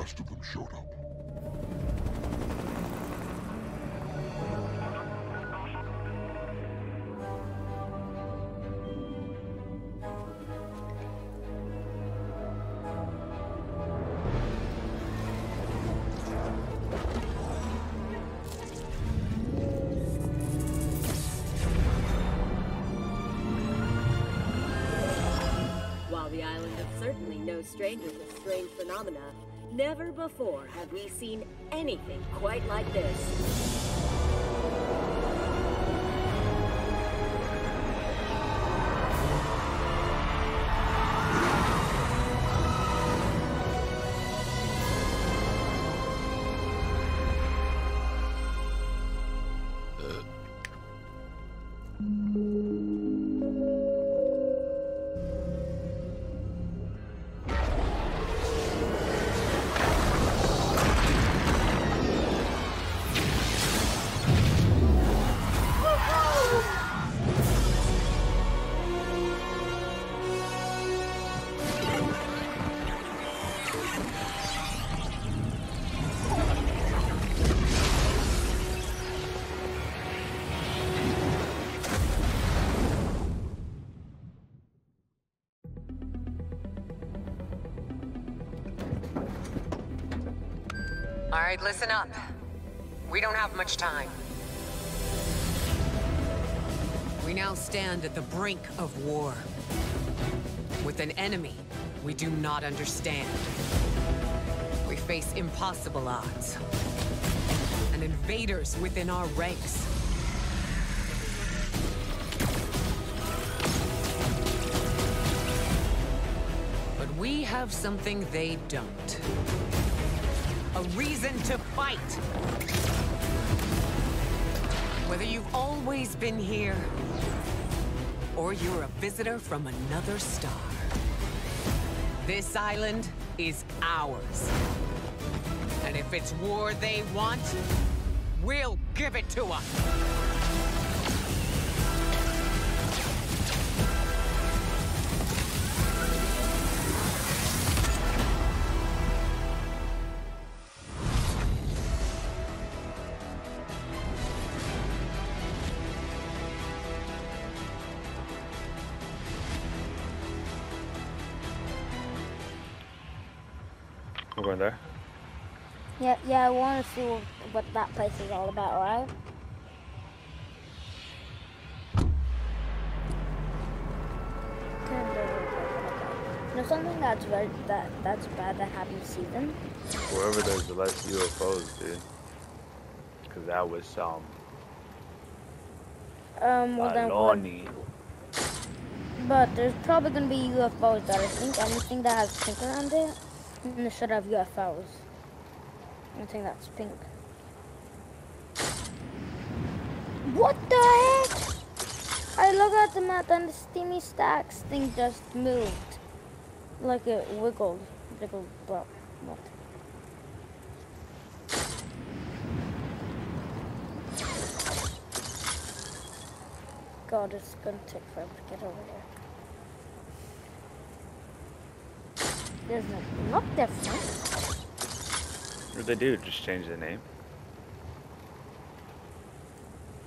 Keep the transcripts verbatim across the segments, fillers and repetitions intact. rest of them showed up. The island is certainly no stranger to strange phenomena. Never before have we seen anything quite like this. All right, listen up. We don't have much time. We now stand at the brink of war. With an enemy we do not understand. We face impossible odds. And invaders within our ranks. But we have something they don't. A reason to fight! Whether you've always been here, or you're a visitor from another star, this island is ours. And if it's war they want, we'll give it to us! We're going there. Yeah, yeah, I want to see what, what that place is all about, right? You know something that's right, that that's bad that happened this season? Wherever there's the less U F Os, dude. Because that was some. Um, well then what? But there's probably gonna be U F Os that I think anything that has pink around it. And they should have U F Os. I think that's pink. What the heck? I look at the map and the steamy stacks thing just moved. Like it wiggled. Wiggled, bro. What? God, it's gonna take forever to get over there. There's no look difference. What did they do? Just change the name?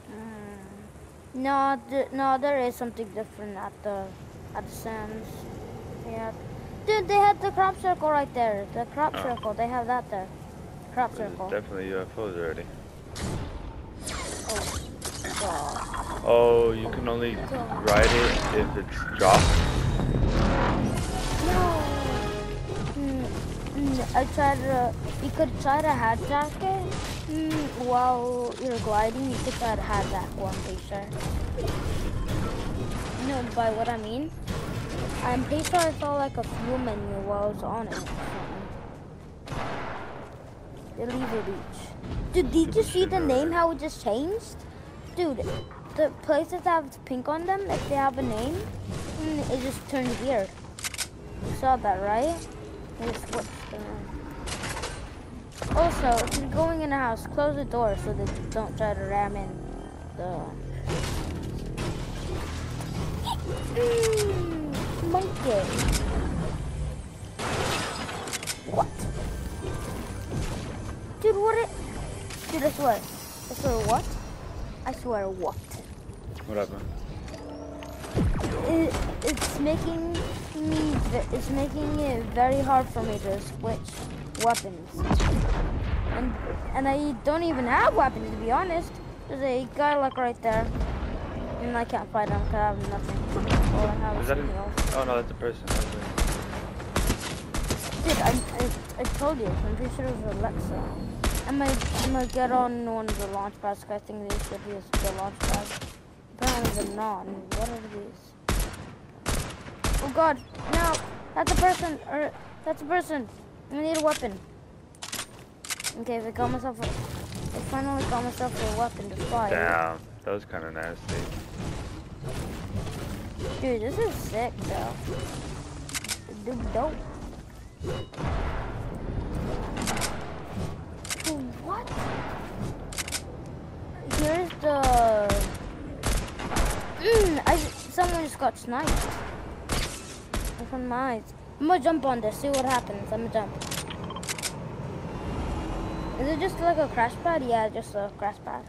Mm. No, th no, there is something different at the at the sands. Yeah, dude, they had the crop circle right there. The crop oh. circle, they have that there. Crop There's circle. Definitely U F Os already. Oh, God. Oh, you can only God. ride it if it's dropped. I tried to, you could try to hijack it mm, while you're gliding. You could try to hijack one, I'm pretty sure. You know by what I mean? I'm pretty sure I saw like a fuel menu while I was on it. The lever beach. Dude, did you see the name, how it just changed? Dude, the places that have pink on them, if they have a name, mm, it just turns weird. You saw that, right? Also, if you're going in a house, close the door so they don't try to ram in the... Mm, monkey! What? what it... Dude, I swear. I swear what? I swear what? Whatever. It, it's making me... It's making it very hard for me to switch weapons. And, and I don't even have weapons, to be honest. There's a guy like right there. And I can't fight him because I have nothing. All I have is, is that an, oh no, that's a person. That's right. Dude, I, I, I told you, I'm pretty sure it was Alexa. I might, I might get on one of the launch pads, because I think these should be the launch pads. Apparently they're not. What are these? Oh god, no! That's a person! Or, that's a person! I need a weapon. Okay, if I got myself a... I finally got myself a weapon to fight. Damn, that was kind of nasty. Dude, this is sick, though. Dude, dope. What? Here's the... Mm, I, someone just got sniped. Open my eyes. I'm gonna jump on this, see what happens. I'm gonna jump. Is it just like a crash pad? Yeah, just a crash pad.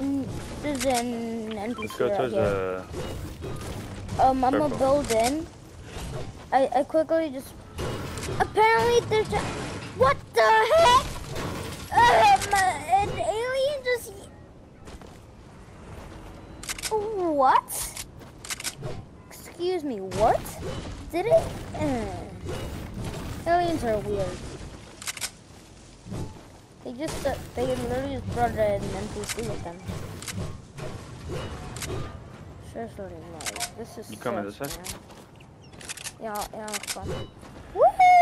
Mm, there's an N P C. Let's go towards the... Um, I'm gonna build in. I, I quickly just... Apparently there's a... What the heck? Uh, my, an alien just... What? Excuse me, what? Did it? Uh, aliens are weird. They just... Uh, they literally just brought an N P C with them. Seriously, like, this is... You coming this way? Yeah, yeah, it's fun. Woohoo!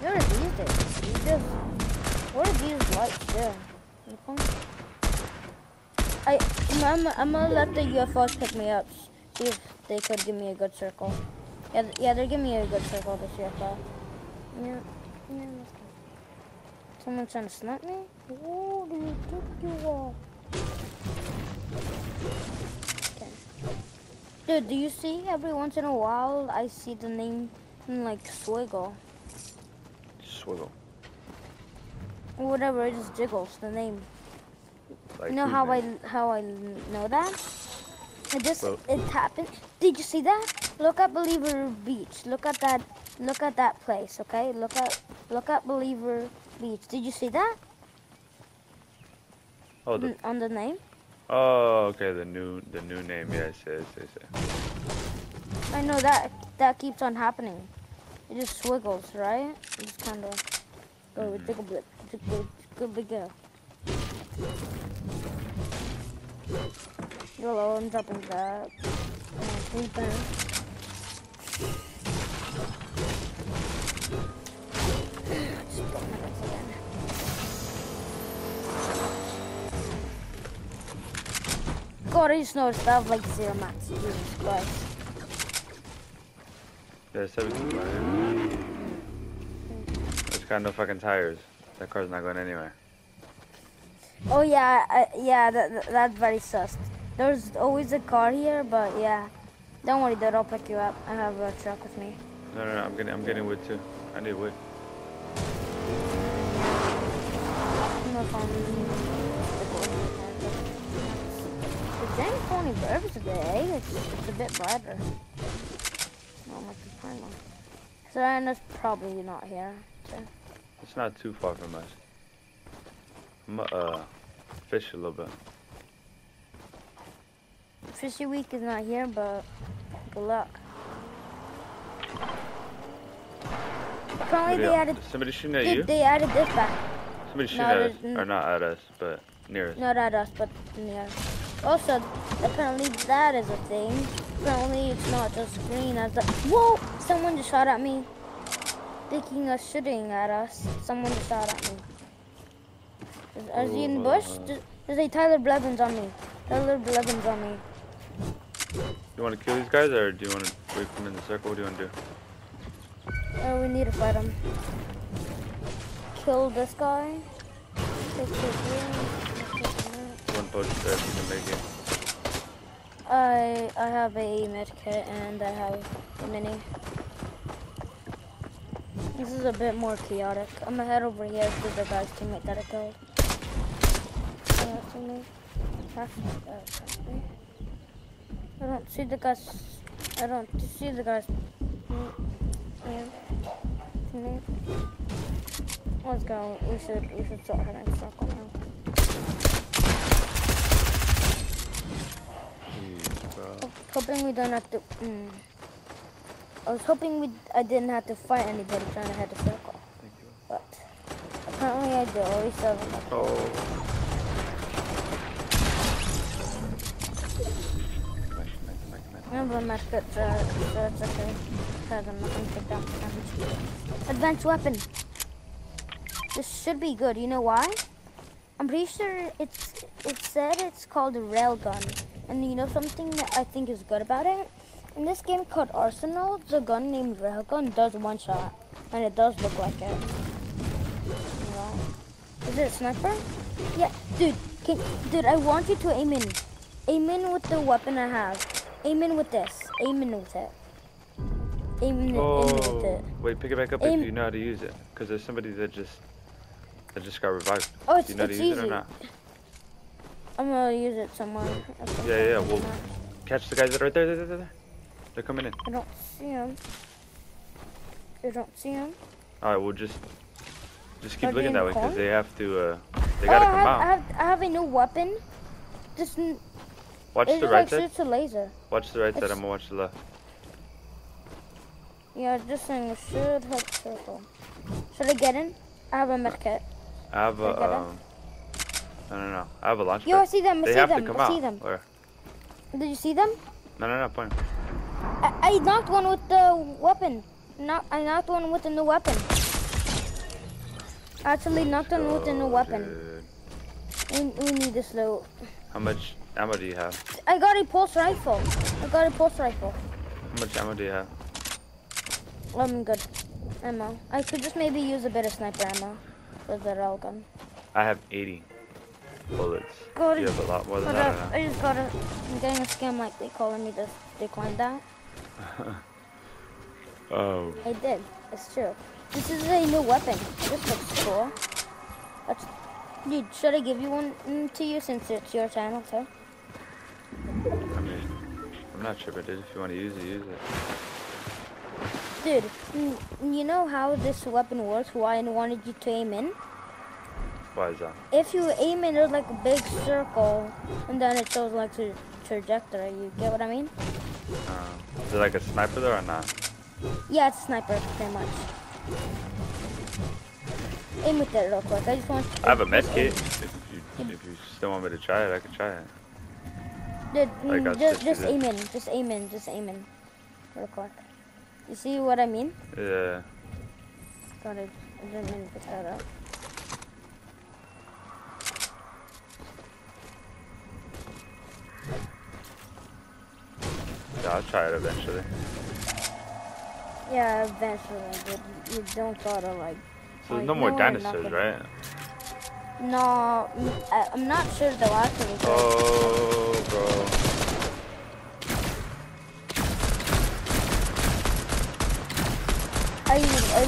What are these things? You just... What are these lights there? I, I'm, I'm gonna let the U F Os pick me up. See if they could give me a good circle. Yeah, yeah, they're giving me a good circle, this U F O. Yeah, yeah, let's go. Someone's trying to snipe me? Whoa, do you think you are? Dude, do you see every once in a while I see the name like Swiggle? Swiggle. Whatever, it just jiggles the name. Like you know how name. I how I know that? It just well, it happened. Did you see that? Look at Believer Beach. Look at that. Look at that place. Okay. Look at look at Believer Beach. Did you see that? Oh, the N on the name. Oh, okay, the new, the new name, yeah, I see, I see, I see. I know that, that keeps on happening. It just swiggles, right? It just kind of, oh, it take a blip, take a blip, take a big go. Hello, I'm dropping that. God, I just noticed that I have like zero max. Jesus Christ. There's seventeen miles. It's got no fucking tires. That car's not going anywhere. Oh yeah, I, yeah, that, that, that's very sus. There's always a car here, but yeah. Don't worry, dude, I'll pick you up. I have a truck with me. No, no, no, I'm getting, I'm getting wood too. I need wood. No problem. Dang phony birds today, it's, it's a bit brighter. Not much to find one. Savannah's probably not here. So. It's not too far from us. I'm uh, fish a little bit. Fishy week is not here, but good luck. Probably they added... Somebody shooting at you? They added this back. Somebody shooting at us, or not at us, but near us. Not at us, but near us. Also, apparently that is a thing. Apparently it's not just green as the... Whoa! Someone just shot at me. Thinking of shooting at us. Someone just shot at me. Is, is he in the bush? There's, there's a Tyler Blevins on me. Tyler Blevins on me. You want to kill these guys or do you want to break them in the circle? What do you want to do? Oh, we need to fight them. Kill this guy. There, I I have a med kit and I have a mini. This is a bit more chaotic. I'm gonna head over here to the guy's teammate that I killed. I don't see the guy's. I don't see the guy's. Let's go. We should. We should start heading circle now. Hoping we don't have to. Mm. I was hoping we I didn't have to fight anybody trying to head a circle. Thank you. But apparently I do. At least I have enough. Oh. Nice, nice, nice, nice. Remember my script, so it's okay. Because I'm not going to take down the damage. Advanced weapon. This should be good. You know why? I'm pretty sure it's it said it's called a railgun. And you know something that I think is good about it? In this game called Arsenal, the gun named Railgun does one shot. And it does look like it. Wow. Is it a sniper? Yeah, dude, can, dude, I want you to aim in. Aim in with the weapon I have. Aim in with this. Aim in with it. Aim in, oh, aim in with it. Wait, pick it back up aim. If you know how to use it. Because there's somebody that just that just got revived. Oh, it's, do you know it's how to use easy. It or not? I'm gonna use it somewhere. Yeah, yeah, we'll catch the guys that are right there, there, there, there. They're coming in. I don't see them. I don't see them. All right, we'll just just keep are looking that way because they have to. Uh, they gotta oh, come have, out. I have, I have a new weapon. Just watch the right like side. Shoots a laser. Watch the right it's, side. I'm gonna watch the left. Yeah, this thing should help circle. Should I get in? I have a med kit. I have a. I um, no, no, no. I have a launch pad. Yo, I see them. I they see have them. To come I out. See them. Where? Did you see them? No, no, no. Point. I, I knocked one with the weapon. Not, I knocked one with a new weapon. Actually, Let's knocked go, one with a new weapon. We, we need this loot. How much ammo do you have? I got a pulse rifle. I got a pulse rifle. How much ammo do you have? I'm good. Ammo. I could just maybe use a bit of sniper ammo for the railgun. I have eighty. Bullets. God, you have a lot more than that. Right? I just got a. I'm getting a scam like they calling me to decline that. Oh. I did. It's true. This is a new weapon. This looks cool. That's, dude, should I give you one to you since it's your channel too? I mean, I'm not sure, but if you want to use it, use it. Dude, you know how this weapon works? Why I wanted you to aim in? Why is that? If you aim in, there's like a big circle, and then it shows like the trajectory. You get what I mean? Uh, is it like a sniper there or not? Yeah, it's a sniper, pretty much. Aim with it real quick. I just want. To I have a med kit. If you, if you still want me to try it, I can try it. Dude, like just, just aim in. Just aim in. Just aim in. Real quick. You see what I mean? Yeah. God, I didn't mean to put that up. Yeah, I'll try it eventually. Yeah, eventually, but you don't gotta like... So there's no more dinosaurs, right? No, I'm not sure they'll actually... Oh, bro. I, I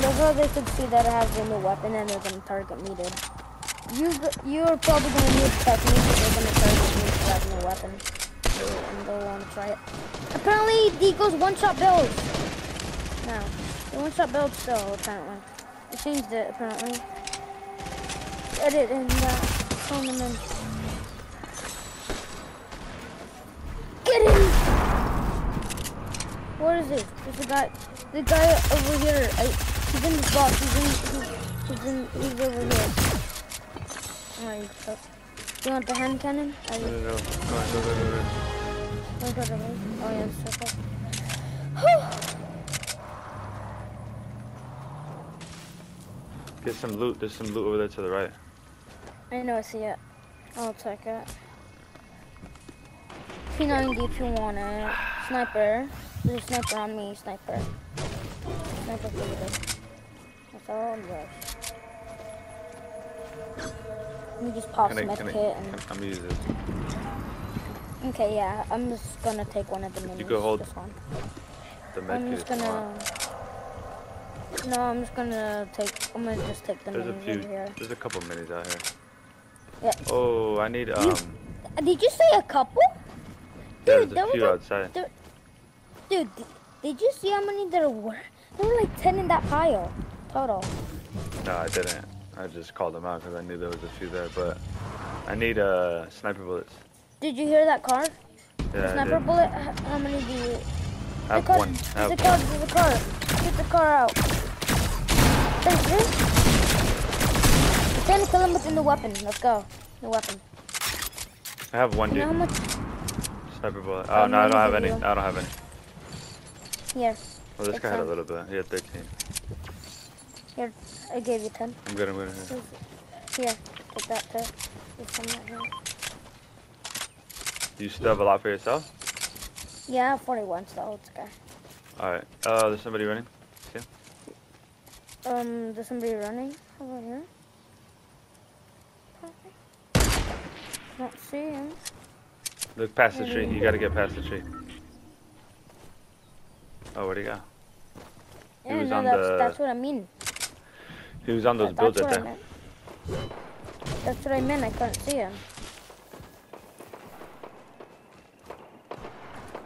love how they could see that I have a new weapon and they're gonna target me, dude. You, you're probably gonna need technique and they're gonna target me to have a new weapon. And go on, try it. Apparently, Deaco's one-shot build. No, the one-shot build still apparently. They changed it apparently. Edit and phone them in. Get him! What is it? There's a guy. The guy over here. I, he's in this box. He's in. He's in. He's over here. Alright, oh, you want the hand cannon? I no, no, no. Go on, go, go, go, go. Oh, God, oh, yeah, it's so cool. Get some loot. There's some loot over there to the right. I know, I see it. I'll take it. P ninety if you want it. Sniper. There's a sniper on me. Sniper. Sniper for you. That's all I'm good. Let me just pop some med kit. I'm using it. Okay, yeah, I'm just gonna take one of the minis. You go hold this one. The med I'm kit. I'm just gonna. No, I'm just gonna take. I'm gonna just take the there's minis a few, in here. There's a couple minis out here. Yeah. Oh, I need um. You, did you say a couple? Yeah, dude, there's a few like, outside. There, dude, did you see how many there were? There were like ten in that pile total. No, I didn't. I just called them out because I knew there was a few there, but I need uh sniper bullets. Did you hear that car? Yeah, the sniper I did. bullet. How many do you? I have one. There's a car. There's a car. Get the car out. There's this. I'm trying to kill him with the new weapon. Let's go. New weapon. I have one, dude. You know how much? Sniper bullet. Oh, oh no, I don't have any. Deal. I don't have any. Here. Well, this guy had a little bit. He had thirteen. Here, I gave you ten. I'm good. I'm good. Here. Here, take that too. There's some right here. You still have a lot for yourself? Yeah, forty-one, so it's okay. Alright. Uh, there's somebody running. Okay. Um, there's somebody running over here. Perfect. Don't see him. Look past Maybe. the tree. You gotta get past the tree. Oh, where'd he go? He yeah, was no, on that's, the... that's what I mean. He was on those yeah, builds right there. That's what I meant. I couldn't see him.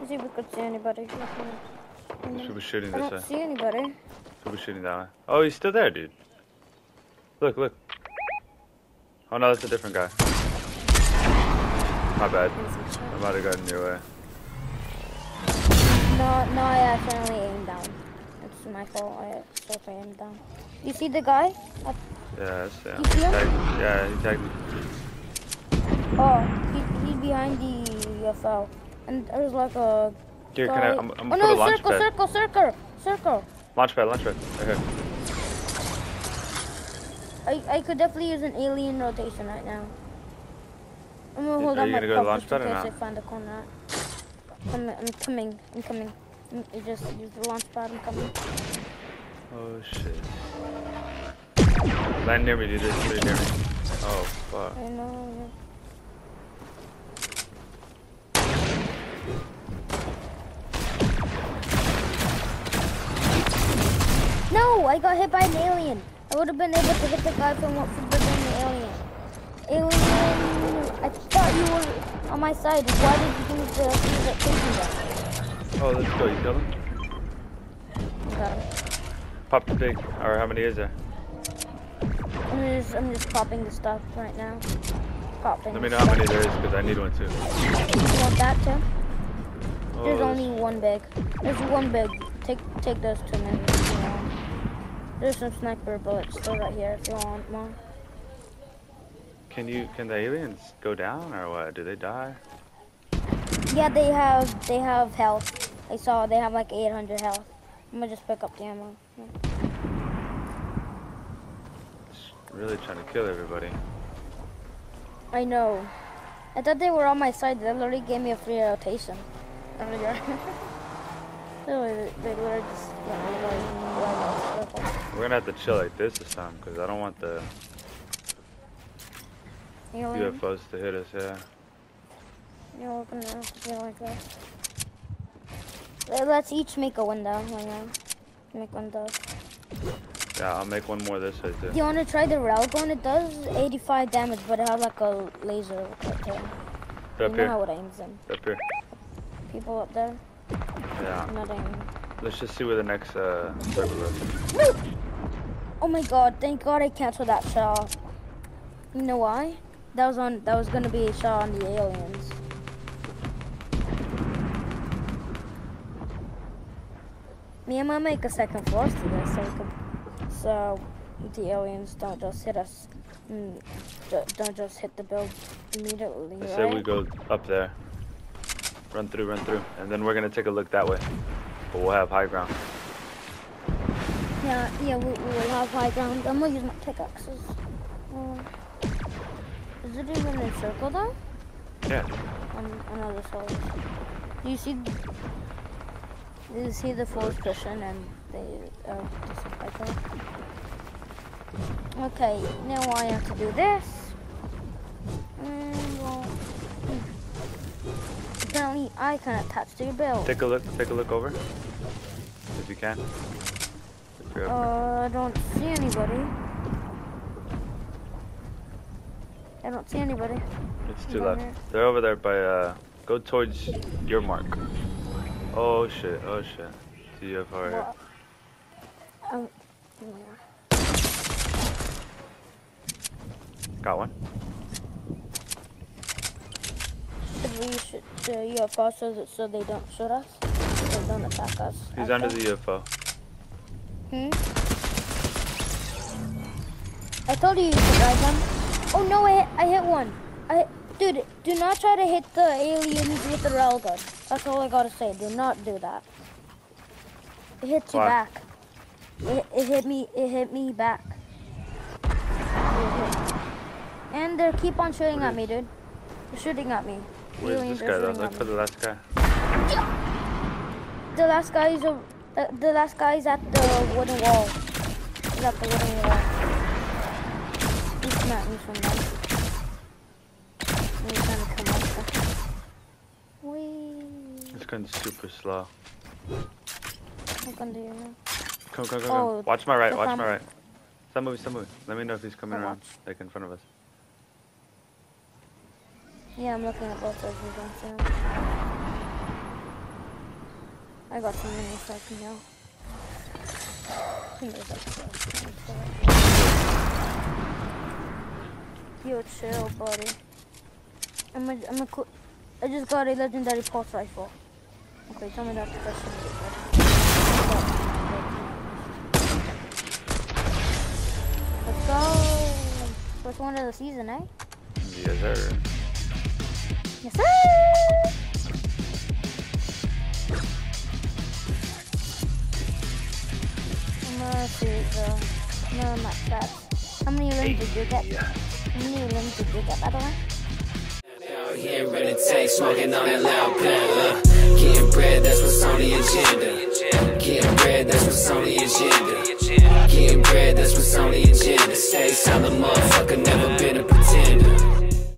See if we could see anybody. Should be shooting this way. I don't see anybody. Should be shooting that way. Oh, he's still there, dude. Look, look. Oh no, that's a different guy. My bad. I might have gotten your way. No, no, I accidentally aimed down. It's my fault. I accidentally aimed down. You see the guy? I... Yeah, I see him. You see him? Tagged, yeah, he tagged me. Oh, he, he's behind the U F O. And there's like a. Here, can I? I'm, I'm oh no! A launch circle, pad. circle, circle, circle. Launch pad, launch pad. Okay. I I could definitely use an alien rotation right now. I'm gonna hold Are on you my gonna go to launch pad in case I find a corner. I'm I'm coming. I'm coming. You just use the launch pad. I'm coming. Oh shit! Land near me, dude. There's somebody near me. Oh fuck. I know. No, I got hit by an alien. I would have been able to hit the guy from what from the alien. Alien, I thought you were on my side. Why did you use the thing that killed me? Oh, let's go. You killed him? Got it. Pop the pig. All right, how many is there? I'm just, I'm just popping the stuff right now. Popping. Let me know how many there is because I need one too. You want that too? Oh, There's this. only one big. There's one big. Take, take those two minutes. There's some sniper bullets still right here if you want more. Can you can the aliens go down or what? Do they die? Yeah, they have they have health. I saw they have like eight hundred health. I'm gonna just pick up the ammo. Yeah. It's really trying to kill everybody. I know. I thought they were on my side. They literally gave me a free rotation. Over here. They literally just yeah, like, like, like, We're gonna have to chill like this this time because I don't want the alien. U F Os to hit us, yeah. Yeah, we're gonna have to chill like this. Let's each make a window right now. Make windows. Yeah, I'll make one more this way too. You wanna try the railgun? It does eighty-five damage, but it has like a laser. Right there. They're up you here. know how it aims them. They're up here. People up there. Yeah. Nothing. Let's just see where the next uh, circle is. Oh my god! Thank God I canceled that shot. You know why? That was on. That was gonna be a shot on the aliens. Me and my make a second floor to this, so, we could, so the aliens don't just hit us. Don't just hit the build immediately. I say right? we go up there. Run through, run through, and then we're gonna take a look that way. But we'll have high ground. Yeah, yeah, we, we will have high ground. I'm gonna use my pickaxes. Uh, is it even in a circle though? Yeah. On another side. Do you see? Do you see the full cushion and they are disappointed? Okay, now I have to do this. And we'll... Apparently, I can't attach to your build. Take a look. Take a look over, if you can. Grab uh, I don't see anybody. I don't see anybody. It's to the left. Here. They're over there by, uh, go towards your mark. Oh shit, oh shit. Do you have fire? Well, um, yeah. Got one. We should, the U F O says it so they don't shoot us. So they don't attack us. He's under the U F O. Hmm? I told you you should drive them. Oh no, I hit, I hit one. I, dude, do not try to hit the aliens with the railgun. That's all I gotta say. Do not do that. It hits you back. It, it hit me. It hit me back. It hit. And they keep on shooting at me, dude. They're shooting at me. Where's aliens this guy? Though? Look for the last guy. The last guy is a. The, the last guy is at the wooden wall. He's at the wooden wall. He's smacking me from there. It's going super slow. What gun do you know? Come, come, come, oh, come. Watch my right, watch my right. Some movie, some movie. Let me know if he's coming around, like in front of us. Yeah, I'm looking at both of you guys. I got some minis so I can know. Yo, chill, buddy. I'm a, I'm a, I just got a legendary pulse rifle. Okay, tell me that's the question. Let's go. First one of the season, eh? Yes, sir. Yes, sir. I'm gonna see it, though. No, I'm not fat. How many limbs did you get? How many limbs did you get, by the way? Getting rid of tape, smoking on that loud pen. Getting bread, that's what's on the agenda. Getting bread, that's what's on the agenda. Getting bread, that's what's on the agenda. Stay silent, motherfucker.